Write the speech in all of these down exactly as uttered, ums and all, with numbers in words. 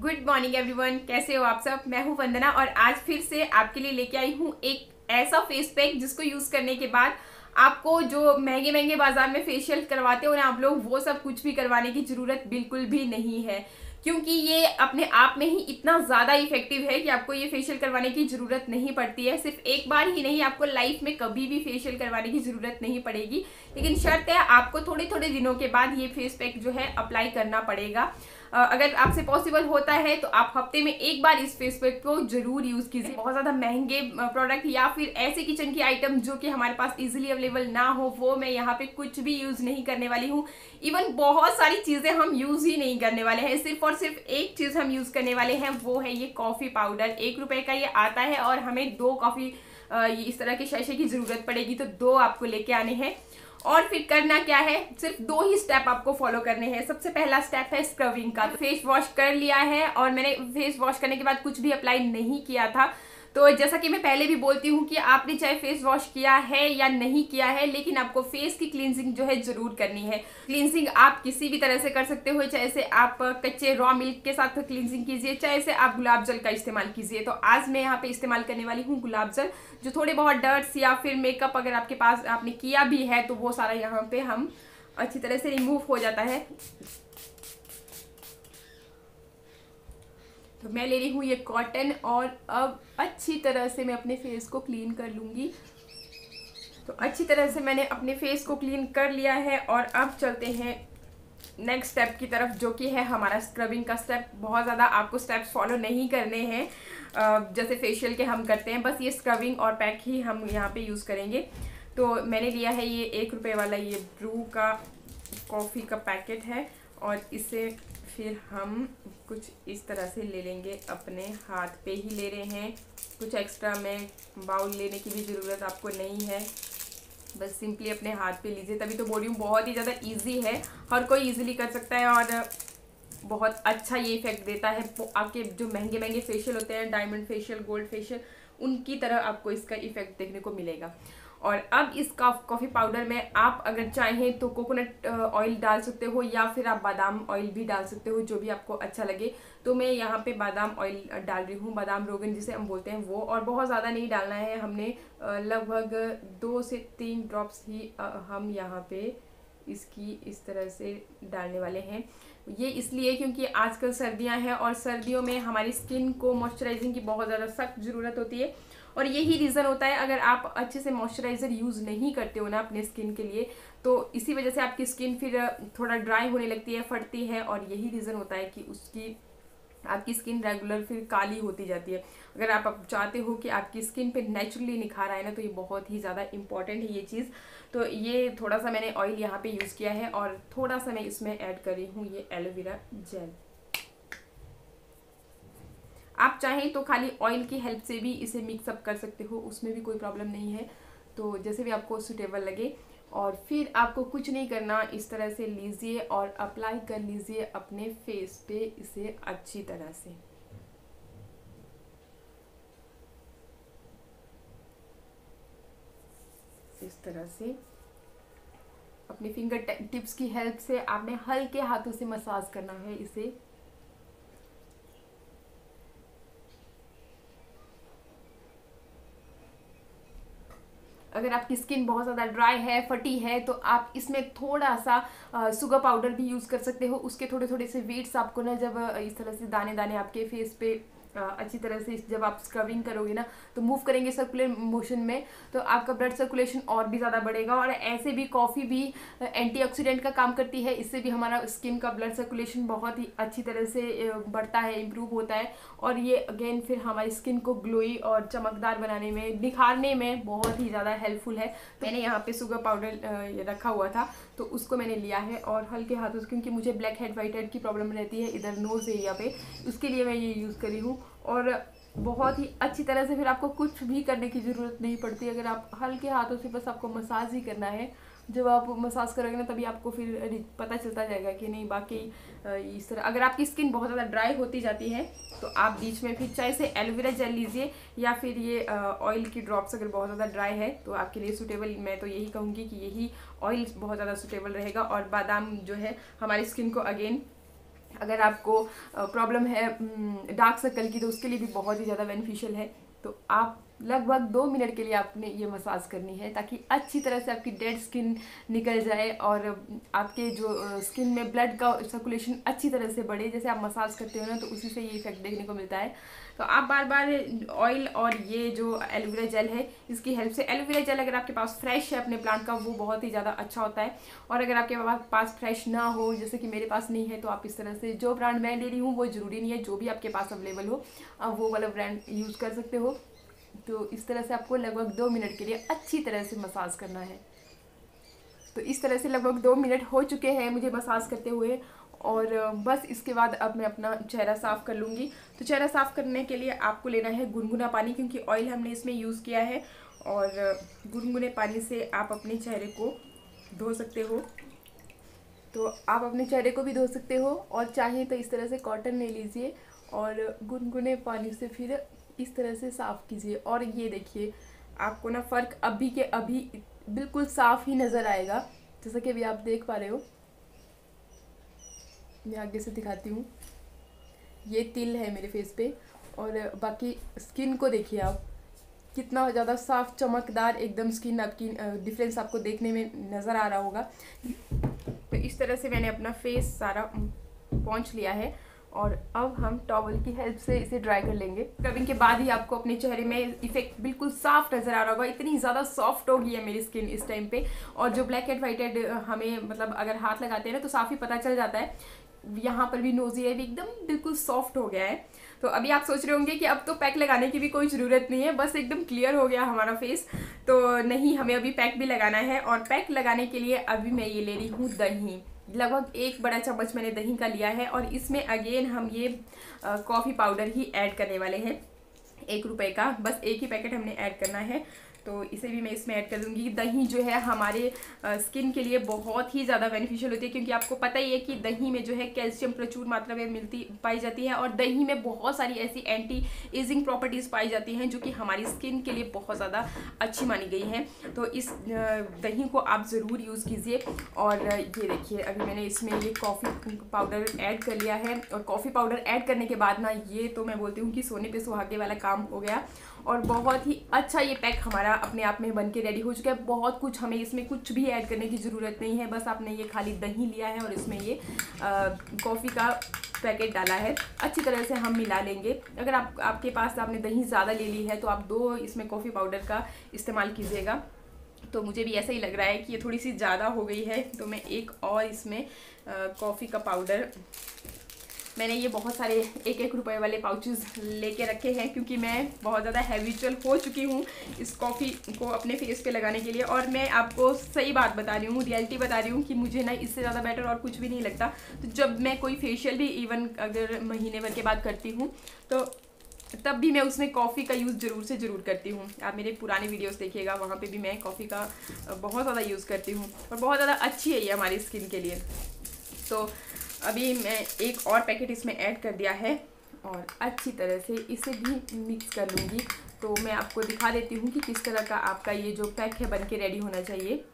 Good morning everyone, कैसे हो आप सब। मैं हूँ वंदना और आज फिर से आपके लिए लेके आई हूँ एक ऐसा फेस पैक जिसको यूज़ करने के बाद आपको जो महंगे महंगे बाजार में फेशियल करवाते हो ना आप लोग, वो सब कुछ भी करवाने की ज़रूरत बिल्कुल भी नहीं है, क्योंकि ये अपने आप में ही इतना ज़्यादा इफेक्टिव है कि आपको ये फेशियल करवाने की ज़रूरत नहीं पड़ती है। सिर्फ एक बार ही नहीं, आपको लाइफ में कभी भी फेशियल करवाने की ज़रूरत नहीं पड़ेगी, लेकिन शर्त है आपको थोड़े थोड़े दिनों के बाद ये फेस पैक जो है अप्लाई करना पड़ेगा। अगर आपसे पॉसिबल होता है तो आप हफ्ते में एक बार इस फेस पैक को जरूर यूज़ कीजिए। बहुत ज़्यादा महंगे प्रोडक्ट या फिर ऐसे किचन की आइटम जो कि हमारे पास इजीली अवेलेबल ना हो, वो मैं यहाँ पे कुछ भी यूज़ नहीं करने वाली हूँ। इवन बहुत सारी चीज़ें हम यूज़ ही नहीं करने वाले हैं, सिर्फ और सिर्फ एक चीज़ हम यूज़ करने वाले हैं, वो है ये कॉफ़ी पाउडर। एक रुपये का ये आता है और हमें दो कॉफ़ी इस तरह के सैशे की ज़रूरत पड़ेगी, तो दो आपको लेके आने हैं। और फिर करना क्या है, सिर्फ दो ही स्टेप आपको फॉलो करने हैं। सबसे पहला स्टेप है स्क्रबिंग का। तो फेस वॉश कर लिया है और मैंने फेस वॉश करने के बाद कुछ भी अप्लाई नहीं किया था, तो जैसा कि मैं पहले भी बोलती हूँ कि आपने चाहे फेस वॉश किया है या नहीं किया है, लेकिन आपको फेस की क्लींजिंग जो है ज़रूर करनी है। क्लींजिंग आप किसी भी तरह से कर सकते हो, चाहे से आप कच्चे रॉ मिल्क के साथ क्लींजिंग कीजिए, चाहे से आप गुलाब जल का इस्तेमाल कीजिए। तो आज मैं यहाँ पे इस्तेमाल करने वाली हूँ गुलाब जल, जो थोड़े बहुत डर्ट्स या फिर मेकअप अगर आपके पास आपने किया भी है तो वो सारा यहाँ पर हम अच्छी तरह से रिमूव हो जाता है। तो मैं ले रही हूँ ये कॉटन और अब अच्छी तरह से मैं अपने फेस को क्लीन कर लूँगी। तो अच्छी तरह से मैंने अपने फेस को क्लीन कर लिया है और अब चलते हैं नेक्स्ट स्टेप की तरफ, जो कि है हमारा स्क्रबिंग का स्टेप। बहुत ज़्यादा आपको स्टेप्स फॉलो नहीं करने हैं जैसे फेशियल के हम करते हैं, बस ये स्क्रबिंग और पैक ही हम यहाँ पे यूज़ करेंगे। तो मैंने लिया है ये एक रुपये वाला ये ब्रू का कॉफ़ी का पैकेट है और इसे फिर हम कुछ इस तरह से ले लेंगे, अपने हाथ पे ही ले रहे हैं, कुछ एक्स्ट्रा में बाउल लेने की भी ज़रूरत आपको नहीं है, बस सिंपली अपने हाथ पे लीजिए। तभी तो बोल रही हूँ बहुत ही ज़्यादा इजी है, हर कोई इजीली कर सकता है और बहुत अच्छा ये इफेक्ट देता है। आपके जो महंगे महंगे फेशियल होते हैं, डायमंड फेशियल, गोल्ड फेशियल, उनकी तरह आपको इसका इफेक्ट देखने को मिलेगा। और अब इस कॉफ़ी पाउडर में आप अगर चाहें तो कोकोनट ऑयल डाल सकते हो या फिर आप बादाम ऑयल भी डाल सकते हो, जो भी आपको अच्छा लगे। तो मैं यहाँ पे बादाम ऑयल डाल रही हूँ, बादाम रोगन जिसे हम बोलते हैं वो, और बहुत ज़्यादा नहीं डालना है। हमने लगभग दो से तीन ड्रॉप्स ही हम यहाँ पे इसकी इस तरह से डालने वाले हैं। ये इसलिए क्योंकि आजकल सर्दियाँ हैं और सर्दियों में हमारी स्किन को मॉइस्चराइजिंग की बहुत ज़्यादा सख्त ज़रूरत होती है, और यही रीज़न होता है अगर आप अच्छे से मॉइस्चराइज़र यूज़ नहीं करते हो ना अपने स्किन के लिए, तो इसी वजह से आपकी स्किन फिर थोड़ा ड्राई होने लगती है, फटती है, और यही रीज़न होता है कि उसकी आपकी स्किन रेगुलर फिर काली होती जाती है। अगर आप, आप चाहते हो कि आपकी स्किन पे नेचुरली निखार आए ना, तो ये बहुत ही ज़्यादा इम्पॉर्टेंट है ये चीज़। तो ये थोड़ा सा मैंने ऑयल यहाँ पे यूज़ किया है और थोड़ा सा मैं इसमें ऐड कर रही हूँ ये एलोवेरा जेल। आप चाहें तो खाली ऑयल की हेल्प से भी इसे मिक्सअप कर सकते हो, उसमें भी कोई प्रॉब्लम नहीं है, तो जैसे भी आपको सूटेबल लगे। और फिर आपको कुछ नहीं करना, इस तरह से लीजिए और अप्लाई कर लीजिए अपने फेस पे इसे अच्छी तरह से। इस तरह से अपने फिंगर टिप्स की हेल्प से आपने हल्के हाथों से मसाज करना है इसे। अगर आपकी स्किन बहुत ज़्यादा ड्राई है, फटी है, तो आप इसमें थोड़ा सा शुगर पाउडर भी यूज़ कर सकते हो। उसके थोड़े थोड़े से वीड्स आपको ना, जब इस तरह से दाने दाने आपके फेस पे अच्छी तरह से जब आप स्क्रबिंग करोगे ना, तो मूव करेंगे सर्कुलर मोशन में, तो आपका ब्लड सर्कुलेशन और भी ज़्यादा बढ़ेगा। और ऐसे भी कॉफ़ी भी एंटीऑक्सीडेंट का काम करती है, इससे भी हमारा स्किन का ब्लड सर्कुलेशन बहुत ही अच्छी तरह से बढ़ता है, इम्प्रूव होता है, और ये अगेन फिर हमारी स्किन को ग्लोई और चमकदार बनाने में, निखारने में बहुत ही ज़्यादा हेल्पफुल है। तो मैंने यहाँ पर शुगर पाउडर रखा हुआ था, तो उसको मैंने लिया है और हल्के हाथों से, क्योंकि मुझे ब्लैक हेड वाइट हेड की प्रॉब्लम रहती है इधर नोज़ एरिया पे, उसके लिए मैं ये यूज़ करी हूँ। और बहुत ही अच्छी तरह से फिर आपको कुछ भी करने की ज़रूरत नहीं पड़ती, अगर आप हल्के हाथों से बस आपको मसाज ही करना है। जब आप मसाज करोगे ना, तभी आपको फिर पता चलता जाएगा कि नहीं बाकी इस तरह। अगर आपकी स्किन बहुत ज़्यादा ड्राई होती जाती है तो आप बीच में फिर चाहे से एलोवेरा जेल लीजिए या फिर ये ऑयल की ड्रॉप्स, अगर बहुत ज़्यादा ड्राई है तो आपके लिए सूटेबल, मैं तो यही कहूँगी कि यही ऑयल बहुत ज़्यादा सूटेबल रहेगा। और बादाम जो है हमारी स्किन को अगेन अगर आपको प्रॉब्लम है डार्क सर्कल की तो उसके लिए भी बहुत ही ज़्यादा बेनिफिशियल है। तो आप लगभग दो मिनट के लिए आपने ये मसाज करनी है ताकि अच्छी तरह से आपकी डेड स्किन निकल जाए और आपके जो स्किन में ब्लड का सर्कुलेशन अच्छी तरह से बढ़े। जैसे आप मसाज करते हो ना तो उसी से ये इफेक्ट देखने को मिलता है। तो आप बार बार ऑयल और ये जो एलोवेरा जेल है इसकी हेल्प से, एलोवेरा जेल अगर आपके पास फ्रेश है अपने प्लांट का वो बहुत ही ज़्यादा अच्छा होता है, और अगर आपके पास फ्रेश ना हो जैसे कि मेरे पास नहीं है तो आप इस तरह से जो ब्रांड मैं ले रही हूँ वो ज़रूरी नहीं है, जो भी आपके पास अवेलेबल हो आप वो वाला ब्रांड यूज़ कर सकते हो। तो इस तरह से आपको लगभग दो मिनट के लिए अच्छी तरह से मसाज करना है। तो इस तरह से लगभग दो मिनट हो चुके हैं मुझे मसाज करते हुए, और बस इसके बाद अब मैं अपना चेहरा साफ़ कर लूँगी। तो चेहरा साफ़ करने के लिए आपको लेना है गुनगुना पानी, क्योंकि ऑयल हमने इसमें यूज़ किया है, और गुनगुने पानी से आप अपने चेहरे को धो सकते हो। तो आप अपने चेहरे को भी धो सकते हो, और चाहे तो इस तरह से कॉटन ले लीजिए और गुनगुने पानी से फिर इस तरह से साफ़ कीजिए। और ये देखिए आपको ना फ़र्क अभी के अभी बिल्कुल साफ़ ही नज़र आएगा, जैसा कि अभी आप देख पा रहे हो। मैं आगे से दिखाती हूँ, ये तिल है मेरे फेस पे, और बाकी स्किन को देखिए आप कितना ज़्यादा साफ़ चमकदार एकदम स्किन आपकी, डिफरेंस आपको देखने में नज़र आ रहा होगा। तो इस तरह से मैंने अपना फेस सारा पोंछ लिया है, और अब हम टॉवल की हेल्प से इसे ड्राई कर लेंगे। स्क्रबिंग के बाद ही आपको अपने चेहरे में इफेक्ट बिल्कुल साफ नज़र आ रहा होगा। इतनी ज़्यादा सॉफ्ट हो गई है मेरी स्किन इस टाइम पे, और जो ब्लैक एंड वाइट हेड हमें मतलब अगर हाथ लगाते हैं ना तो साफ ही पता चल जाता है। यहाँ पर भी नोज़ी है भी एकदम बिल्कुल सॉफ्ट हो गया है। तो अभी आप सोच रहे होंगे कि अब तो पैक लगाने की भी कोई ज़रूरत नहीं है, बस एकदम क्लियर हो गया हमारा फेस। तो नहीं, हमें अभी पैक भी लगाना है, और पैक लगाने के लिए अभी मैं ये ले रही हूँ दही। लगभग एक बड़ा चम्मच मैंने दही का लिया है, और इसमें अगेन हम ये कॉफ़ी पाउडर ही ऐड करने वाले हैं। एक रुपए का बस एक ही पैकेट हमने ऐड करना है, तो इसे भी मैं इसमें ऐड कर दूँगी। दही जो है हमारे स्किन के लिए बहुत ही ज़्यादा बेनिफिशियल होती है, क्योंकि आपको पता ही है कि दही में जो है कैल्शियम प्रचुर मात्रा में मिलती पाई जाती है, और दही में बहुत सारी ऐसी एंटी एजिंग प्रॉपर्टीज़ पाई जाती हैं जो कि हमारी स्किन के लिए बहुत ज़्यादा अच्छी मानी गई हैं। तो इस दही को आप ज़रूर यूज़ कीजिए। और ये देखिए अभी मैंने इसमें ये कॉफ़ी पाउडर ऐड कर लिया है, और कॉफ़ी पाउडर ऐड करने के बाद ना ये तो मैं बोलती हूँ कि सोने पे सुहागे वाला काम हो गया, और बहुत ही अच्छा ये पैक हमारा अपने आप में बनके रेडी हो चुका है। बहुत कुछ हमें इसमें कुछ भी ऐड करने की ज़रूरत नहीं है, बस आपने ये खाली दही लिया है और इसमें ये कॉफ़ी का पैकेट डाला है। अच्छी तरह से हम मिला लेंगे। अगर आप आपके पास आपने दही ज़्यादा ले ली है तो आप दो इसमें कॉफ़ी पाउडर का इस्तेमाल कीजिएगा। तो मुझे भी ऐसा ही लग रहा है कि ये थोड़ी सी ज़्यादा हो गई है, तो मैं एक और इसमें कॉफ़ी का पाउडर, मैंने ये बहुत सारे एक एक रुपए वाले पाउचेस लेके रखे हैं, क्योंकि मैं बहुत ज़्यादा हैबिचुअल हो चुकी हूँ इस कॉफ़ी को अपने फेस पे लगाने के लिए। और मैं आपको सही बात बता रही हूँ, रियलिटी बता रही हूँ कि मुझे ना इससे ज़्यादा बेटर और कुछ भी नहीं लगता। तो जब मैं कोई फेशियल भी इवन अगर महीने भर के बाद करती हूँ तो तब भी मैं उसमें कॉफ़ी का यूज़ ज़रूर से ज़रूर करती हूँ। आप मेरे पुराने वीडियोस देखिएगा, वहाँ पे भी मैं कॉफ़ी का बहुत ज़्यादा यूज़ करती हूँ, और बहुत ज़्यादा अच्छी है ये हमारी स्किन के लिए। तो अभी मैं एक और पैकेट इसमें ऐड कर दिया है, और अच्छी तरह से इसे भी मिक्स कर लूँगी। तो मैं आपको दिखा देती हूँ कि किस तरह का आपका ये जो पैक है बनके रेडी होना चाहिए।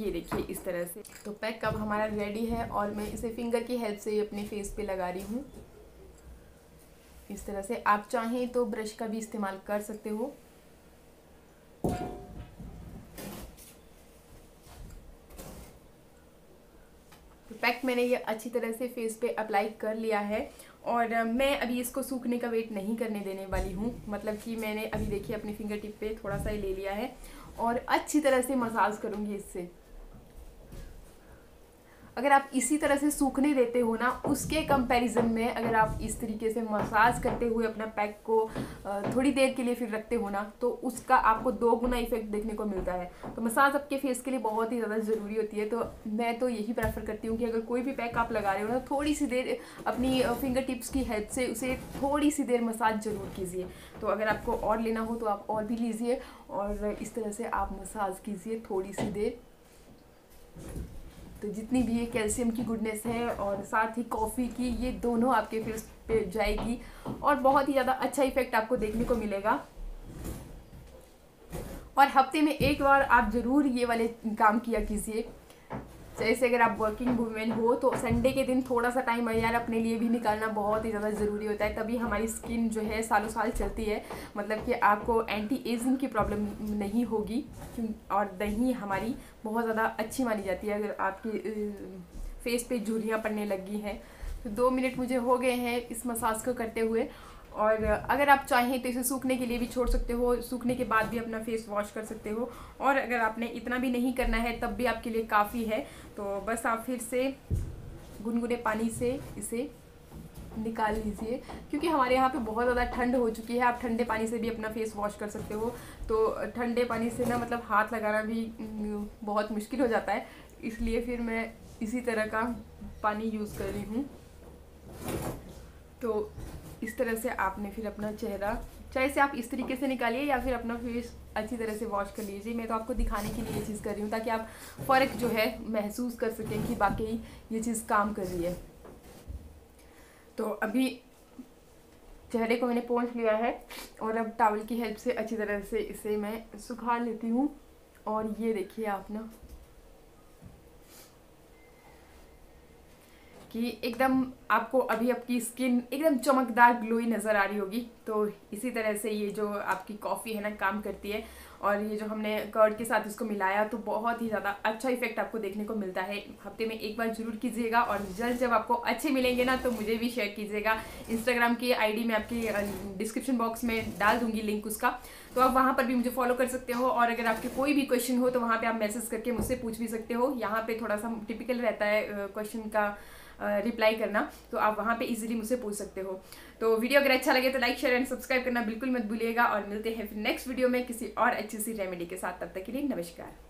ये देखिए इस तरह से तो पैक अब हमारा रेडी है, और मैं इसे फिंगर की हेल्प से अपने फेस पे लगा रही हूँ। इस तरह से आप चाहें तो ब्रश का भी इस्तेमाल कर सकते हो। पैक मैंने ये अच्छी तरह से फेस पे अप्लाई कर लिया है, और मैं अभी इसको सूखने का वेट नहीं करने देने वाली हूँ। मतलब कि मैंने अभी देखिए अपने फिंगर टिप पे थोड़ा सा ही ले लिया है, और अच्छी तरह से मसाज करूँगी इससे। अगर आप इसी तरह से सूखने देते हो ना, उसके कंपैरिजन में अगर आप इस तरीके से मसाज करते हुए अपना पैक को थोड़ी देर के लिए फिर रखते हो ना, तो उसका आपको दो गुना इफेक्ट देखने को मिलता है। तो मसाज आपके फेस के लिए बहुत ही ज़्यादा ज़रूरी होती है। तो मैं तो यही प्रेफर करती हूँ कि अगर कोई भी पैक आप लगा रहे हो ना, थोड़ी सी देर अपनी फिंगर टिप्स की हेल्प से उसे थोड़ी सी देर मसाज ज़रूर कीजिए। तो अगर आपको और लेना हो तो आप और भी लीजिए, और इस तरह से आप मसाज कीजिए थोड़ी सी देर। तो जितनी भी ये कैल्शियम की गुडनेस है और साथ ही कॉफ़ी की, ये दोनों आपके फेस पे जाएगी, और बहुत ही ज़्यादा अच्छा इफेक्ट आपको देखने को मिलेगा। और हफ्ते में एक बार आप ज़रूर ये वाले काम किया कीजिए। जैसे अगर आप वर्किंग वुमेन हो तो संडे के दिन थोड़ा सा टाइम यार अपने लिए भी निकालना बहुत ही ज़्यादा ज़रूरी होता है, तभी हमारी स्किन जो है सालों साल चलती है। मतलब कि आपको एंटी एजिंग की प्रॉब्लम नहीं होगी, और दही हमारी बहुत ज़्यादा अच्छी मानी जाती है। अगर आपकी फेस पे झुर्रियाँ पड़ने लगी हैं तो दो मिनट मुझे हो गए हैं इस मसाज को करते हुए, और अगर आप चाहें तो इसे सूखने के लिए भी छोड़ सकते हो, सूखने के बाद भी अपना फेस वॉश कर सकते हो, और अगर आपने इतना भी नहीं करना है तब भी आपके लिए काफ़ी है। तो बस आप फिर से गुनगुने पानी से इसे निकाल लीजिए, क्योंकि हमारे यहाँ पे बहुत ज़्यादा ठंड हो चुकी है। आप ठंडे पानी से भी अपना फेस वॉश कर सकते हो, तो ठंडे पानी से ना मतलब हाथ लगाना भी बहुत मुश्किल हो जाता है, इसलिए फिर मैं इसी तरह का पानी यूज़ कर रही हूँ। तो इस तरह से आपने फिर अपना चेहरा, चाहे से आप इस तरीके से निकालिए या फिर अपना फेस अच्छी तरह से वॉश कर लीजिए। मैं तो आपको दिखाने के लिए ये चीज़ कर रही हूँ ताकि आप फ़र्क जो है महसूस कर सकें कि वाकई ये चीज़ काम कर रही है। तो अभी चेहरे को मैंने पोंछ लिया है और अब टॉवल की हेल्प से अच्छी तरह से इसे मैं सुखा लेती हूँ। और ये देखिए आप ना कि एकदम आपको अभी आपकी स्किन एकदम चमकदार ग्लोई नज़र आ रही होगी। तो इसी तरह से ये जो आपकी कॉफ़ी है ना काम करती है, और ये जो हमने कर्ड के साथ इसको मिलाया तो बहुत ही ज़्यादा अच्छा इफेक्ट आपको देखने को मिलता है। हफ्ते में एक बार ज़रूर कीजिएगा, और रिजल्ट जब आपको अच्छे मिलेंगे ना तो मुझे भी शेयर कीजिएगा। इंस्टाग्राम की आईडी मैं आपकी डिस्क्रिप्शन बॉक्स में डाल दूँगी लिंक उसका, तो आप वहाँ पर भी मुझे फॉलो कर सकते हो। और अगर आपके कोई भी क्वेश्चन हो तो वहाँ पर आप मैसेज करके मुझसे पूछ भी सकते हो। यहाँ पर थोड़ा सा टिपिकल रहता है क्वेश्चन का रिप्लाई करना, तो आप वहाँ पे इजीली मुझसे पूछ सकते हो। तो वीडियो अगर अच्छा लगे तो लाइक शेयर एंड सब्सक्राइब करना बिल्कुल मत भूलिएगा, और मिलते हैं फिर नेक्स्ट वीडियो में किसी और अच्छी सी रेमेडी के साथ। तब तक के लिए नमस्कार।